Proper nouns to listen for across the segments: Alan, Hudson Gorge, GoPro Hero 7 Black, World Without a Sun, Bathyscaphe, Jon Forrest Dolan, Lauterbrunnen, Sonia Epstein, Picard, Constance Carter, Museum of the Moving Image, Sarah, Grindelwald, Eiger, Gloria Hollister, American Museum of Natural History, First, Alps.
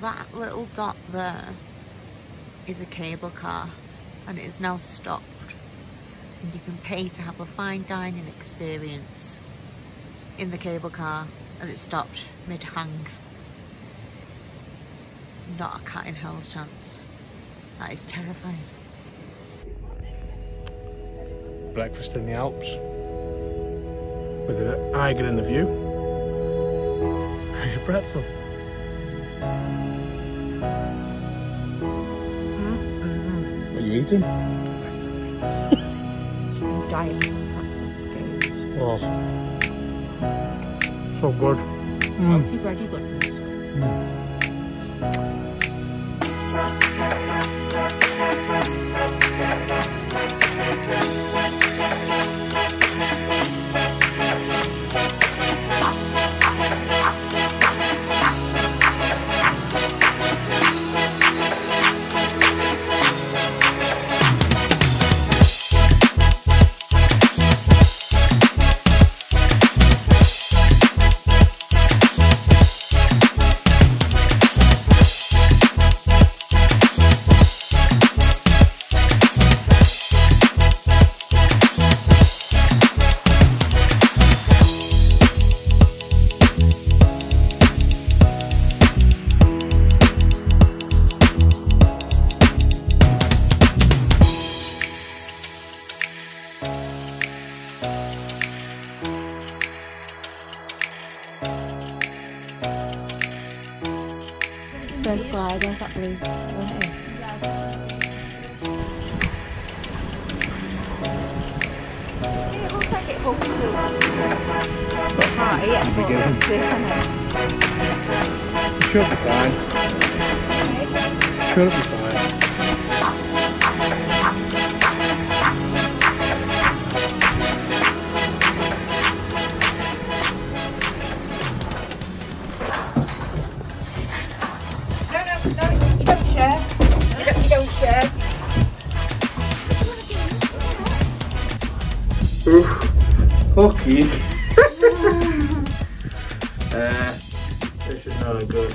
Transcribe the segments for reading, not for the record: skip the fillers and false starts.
that little dot there is a cable car, and it is now stopped, and you can pay to have a fine dining experience in the cable car, and it stopped mid-hang. Not a cat in hell's chance. That is terrifying. Breakfast in the Alps with the Eiger in the view. A pretzel. What are you eating? Pretzel. I'm dying for pretzel. Oh, so good. Salty, bready goodness. Okay. This is not a good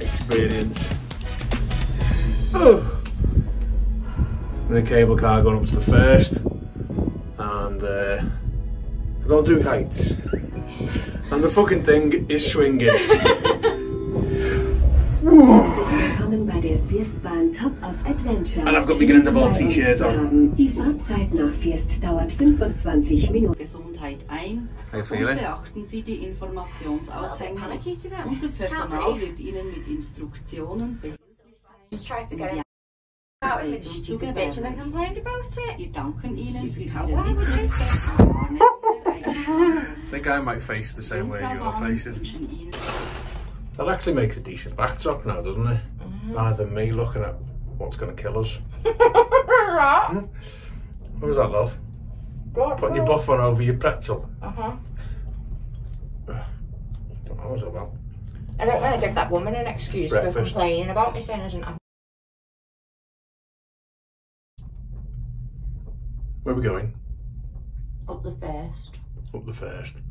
experience. Oh. The cable car going up to the first, and I don't do heights, and the fucking thing is swinging. And I've got my Grindelwald t-shirt on. How you feeling? Just try to get out of this stupid bitch and then complained about it. Why would you say? I think I might face the same way you are facing. That actually makes a decent backdrop now, doesn't it? Rather than me looking at what's going to kill us. What was that, love? Putting your buff on over your pretzel. Don't know what it was about. I don't want to give that woman an excuse for complaining about me saying I didn't have. Where are we going? Up the first. Up the first.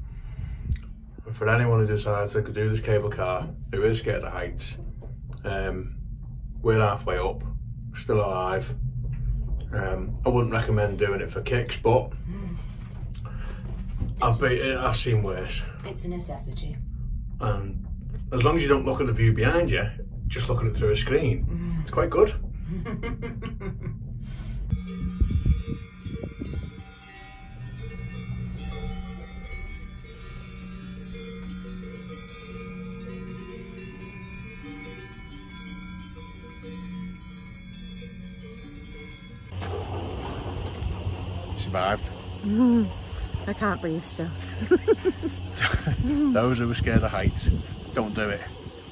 And for anyone who decides they could do this cable car, who is scared of heights, we're halfway up, still alive. I wouldn't recommend doing it for kicks, but I've seen worse. It's a necessity. And as long as you don't look at the view behind you, just look at it through a screen, it's quite good. Survived. I can't breathe still. Those who are scared of heights, don't do it,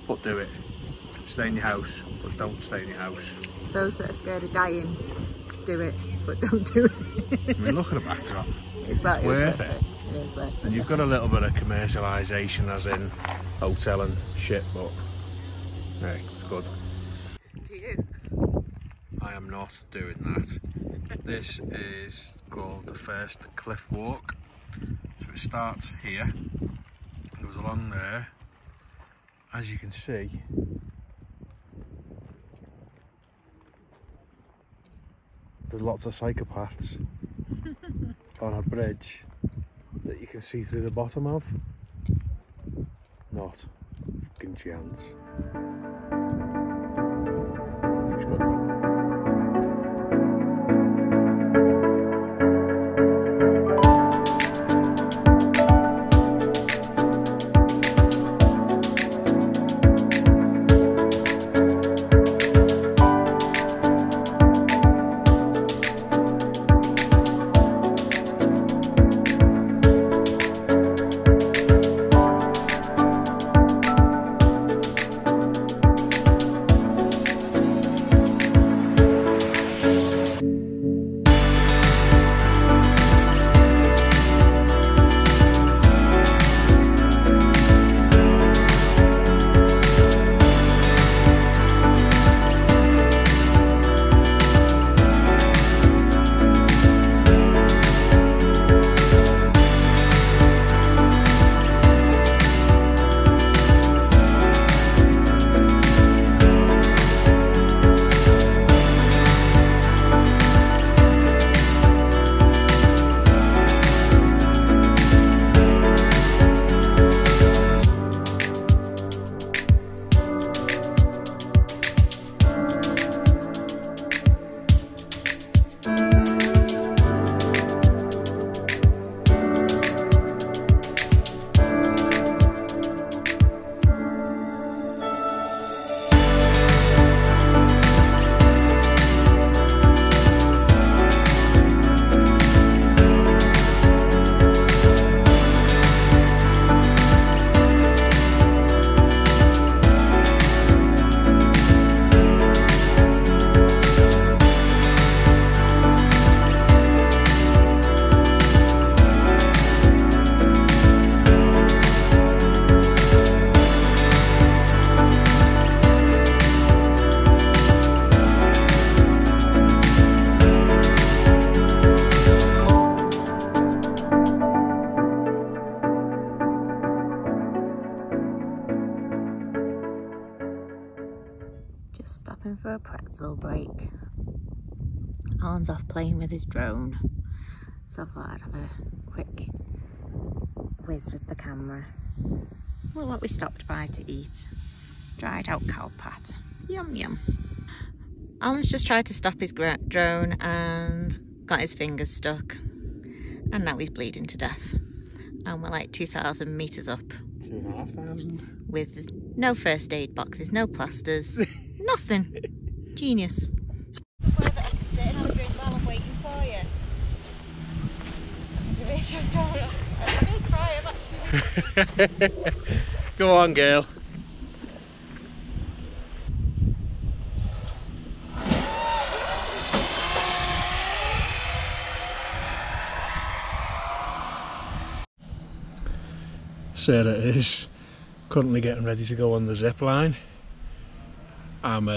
but do it. Stay in your house, but don't stay in your house. Those that are scared of dying, do it, but don't do it. I mean, look at the backdrop. It's worth it. It is worth it. And you've got a little bit of commercialisation, as in hotel and shit, but hey, it's good. To you. I am not doing that. This is called the First Cliff Walk. So it starts here, it goes along there. As you can see, there's lots of psychopaths on a bridge that you can see through the bottom of. Not a fucking chance. Stopping for a pretzel break. Alan's off playing with his drone, so I thought I'd have a quick whiz with the camera. Look what we stopped by to eat. Dried out cow pat. Yum yum. Alan's just tried to stop his drone and got his fingers stuck, and now he's bleeding to death. And we're like 2,000 metres up. 2,500. With no first aid boxes, no plasters. Nothing. Genius. Where the exit and I'll drink while I'm waiting for you. I'm going to cry, I'm actually. Go on, girl. Sarah is currently getting ready to go on the zip line. I'm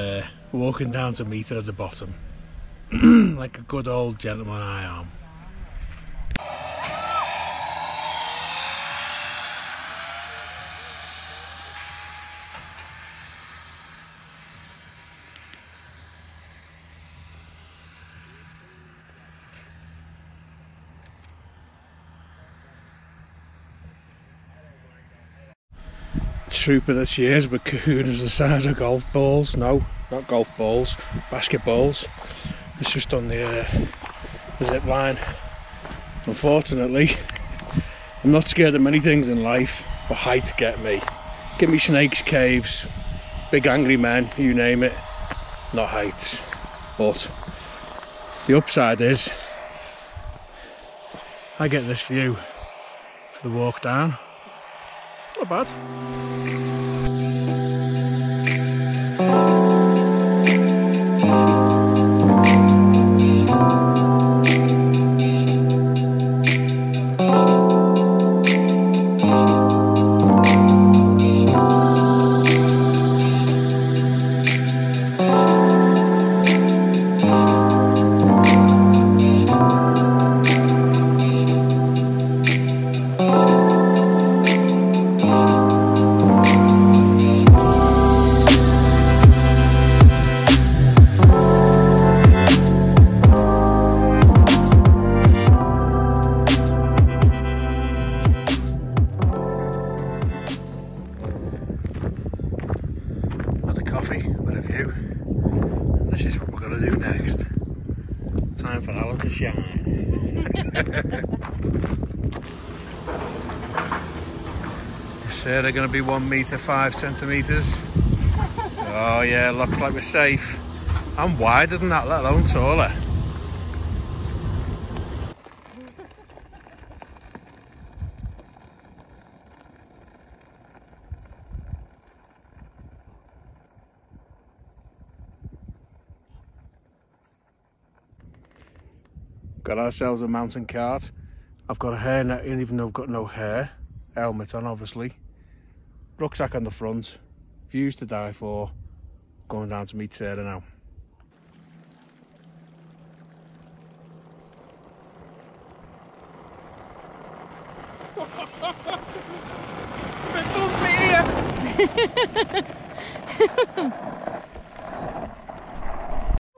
walking down to meet her at the bottom, like a good old gentleman I am. Trooper that she is, with kahunas the size of golf balls. No, not golf balls, basketballs. It's just on the zip line. Unfortunately, I'm not scared of many things in life, but heights get me. Give me snakes, caves, big angry men, you name it. Not heights. But the upside is, I get this view for the walk down. Not bad. coffee with a view. And this is what we're going to do next. Time for Alan to shine. Is Sarah going to be 1 metre 5 centimetres? Oh yeah, looks like we're safe. I'm wider than that, let alone taller. Got ourselves a mountain cart. I've got a hairnet, even though I've got no hair. Helmet on, obviously. Rucksack on the front. Views to die for. Going down to meet Sarah now.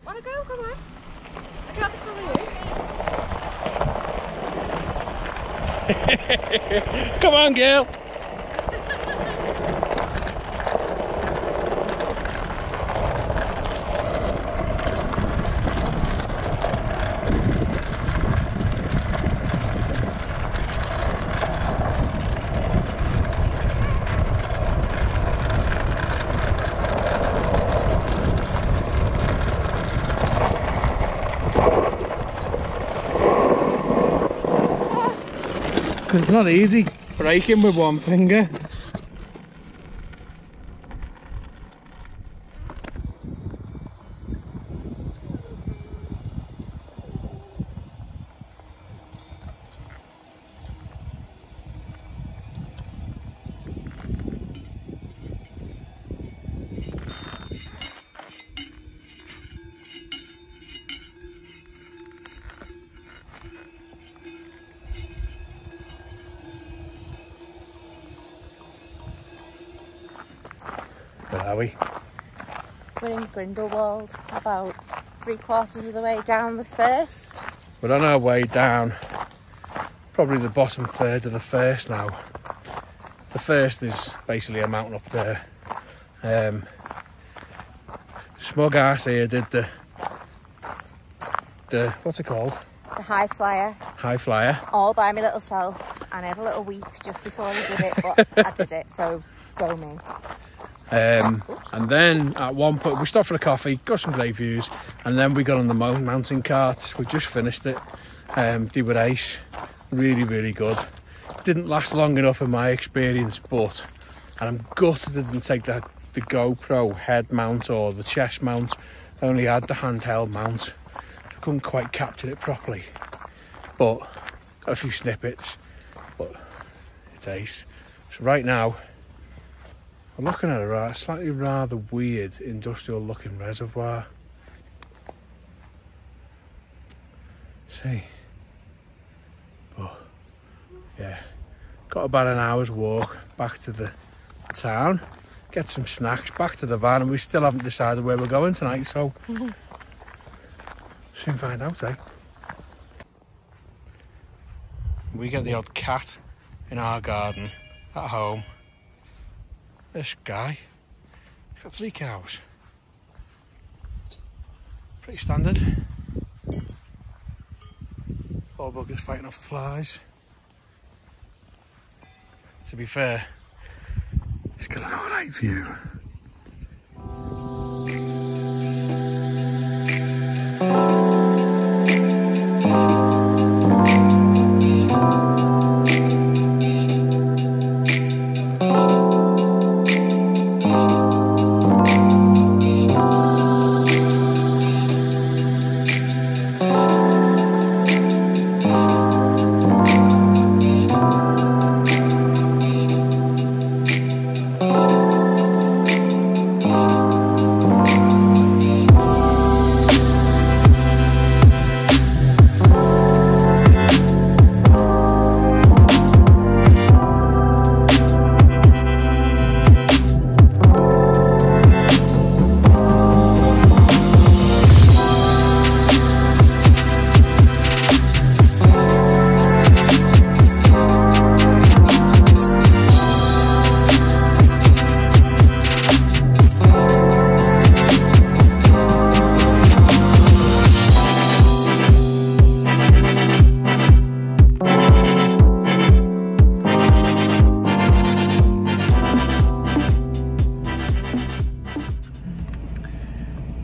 Wanna go? Come on. I'd rather follow you. Come on, girl. Because it's not easy braking with one finger. Where are we? We're in Grindelwald, about 3/4 of the way down the First. We're on our way down, probably the bottom third of the First now. The First is basically a mountain up there. Smug ass here did the what's it called? The High Flyer. High Flyer. All by my little self, and I had a little weep just before I did it, but I did it, so go me. And then at one point we stopped for a coffee, got some great views, and then we got on the mountain cart. We just finished it. They were ace, really, really good. Didn't last long enough in my experience, but, and I'm gutted I didn't take the GoPro head mount or the chest mount. I only had the handheld mount, so I couldn't quite capture it properly. But got a few snippets, but it's ace. So right now, I'm looking at a slightly rather weird industrial looking reservoir. See? But yeah, got about an hour's walk back to the town, get some snacks, back to the van, and we still haven't decided where we're going tonight, so soon find out, eh? We get the odd cat in our garden at home. This guy, he's got 3 cows. Pretty standard. 4 buggers fighting off the flies. To be fair, it's got an alright view.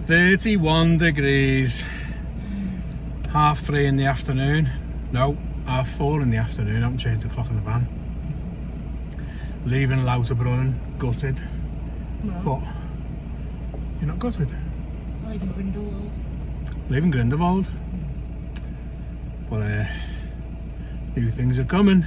31 degrees, half three in the afternoon, no, half four in the afternoon. I haven't changed the clock in the van. Leaving Lauterbrunnen, gutted. No. But you're not gutted. I'm leaving Grindelwald. Leaving Grindelwald. But new things are coming.